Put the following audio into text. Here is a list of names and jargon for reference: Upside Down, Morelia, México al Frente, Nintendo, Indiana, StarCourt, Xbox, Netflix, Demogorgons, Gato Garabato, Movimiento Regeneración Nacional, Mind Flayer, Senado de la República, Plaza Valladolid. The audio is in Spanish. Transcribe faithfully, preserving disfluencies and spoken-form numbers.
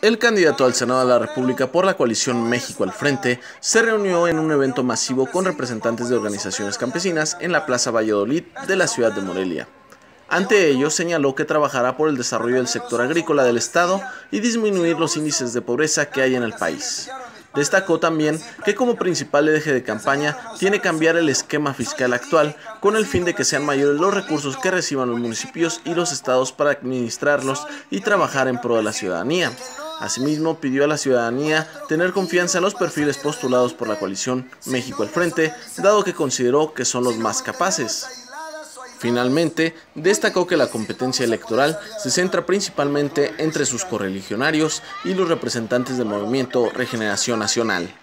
El candidato al Senado de la República por la coalición México al Frente se reunió en un evento masivo con representantes de organizaciones campesinas en la Plaza Valladolid de la ciudad de Morelia. Ante ello, señaló que trabajará por el desarrollo del sector agrícola del Estado y disminuir los índices de pobreza que hay en el país. Destacó también que como principal eje de campaña tiene que cambiar el esquema fiscal actual con el fin de que sean mayores los recursos que reciban los municipios y los estados para administrarlos y trabajar en pro de la ciudadanía. Asimismo, pidió a la ciudadanía tener confianza en los perfiles postulados por la coalición México al Frente, dado que consideró que son los más capaces. Finalmente, destacó que la competencia electoral se centra principalmente entre sus correligionarios y los representantes del Movimiento Regeneración Nacional.